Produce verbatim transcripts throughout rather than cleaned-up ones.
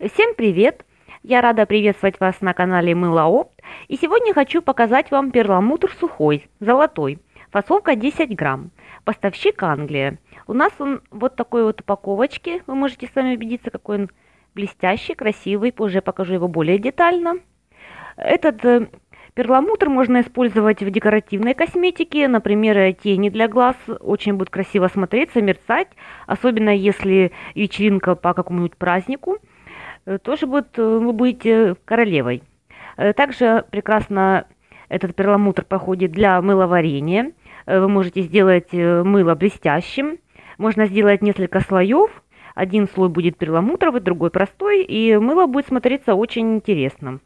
Всем привет! Я рада приветствовать вас на канале Мыло-опт. И сегодня хочу показать вам перламутр сухой, золотой. Фасовка десять грамм. Поставщик Англия. У нас он вот такой вот упаковочке. Вы можете сами убедиться, какой он блестящий, красивый. Позже я покажу его более детально. Этот перламутр можно использовать в декоративной косметике. Например, тени для глаз. Очень будет красиво смотреться, мерцать. Особенно если вечеринка по какому-нибудь празднику. Тоже будет, вы будете королевой. Также прекрасно этот перламутр подходит для мыловарения. Вы можете сделать мыло блестящим. Можно сделать несколько слоев. Один слой будет перламутровый, другой простой. И мыло будет смотреться очень интересно.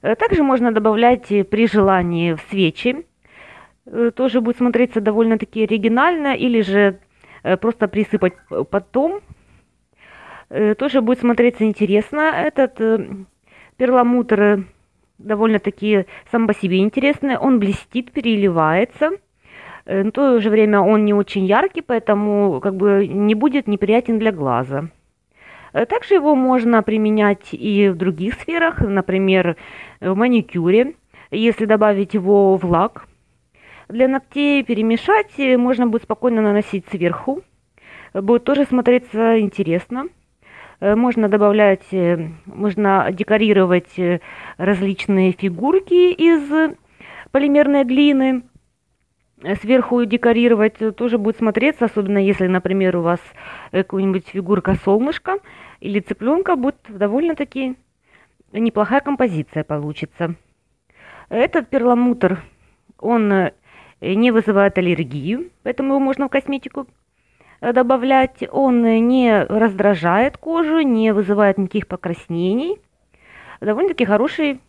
Также можно добавлять при желании в свечи. Тоже будет смотреться довольно-таки оригинально. Или же просто присыпать потом. Тоже будет смотреться интересно. Этот перламутр довольно-таки сам по себе интересный. Он блестит, переливается. В то же время он не очень яркий, поэтому как бы не будет неприятен для глаза. Также его можно применять и в других сферах. Например, в маникюре. Если добавить его в лак для ногтей, перемешать, можно будет спокойно наносить сверху. Будет тоже смотреться интересно. Можно добавлять, можно декорировать различные фигурки из полимерной глины. Сверху декорировать тоже будет смотреться, особенно если, например, у вас какая-нибудь фигурка солнышка или цыпленка, будет довольно-таки неплохая композиция получится. Этот перламутр, он не вызывает аллергию, поэтому его можно в косметику добавлять. Он не раздражает кожу, не вызывает никаких покраснений. Довольно-таки хороший,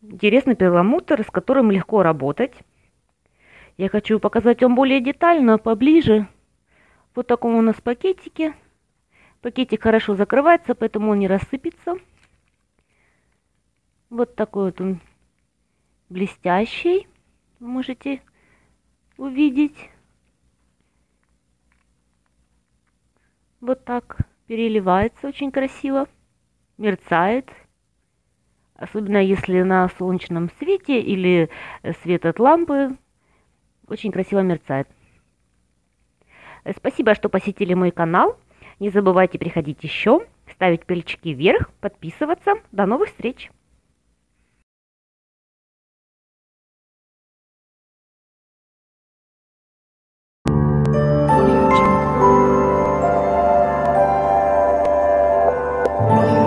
интересный перламутр, с которым легко работать. Я хочу показать вам более детально, поближе. Вот в таком у нас пакетике. Пакетик хорошо закрывается, поэтому он не рассыпется. Вот такой вот он блестящий. Вы можете увидеть. Вот так переливается очень красиво, мерцает. Особенно если на солнечном свете или свет от лампы, очень красиво мерцает. Спасибо, что посетили мой канал. Не забывайте приходить еще, ставить пальчики вверх, подписываться. До новых встреч! Thank you.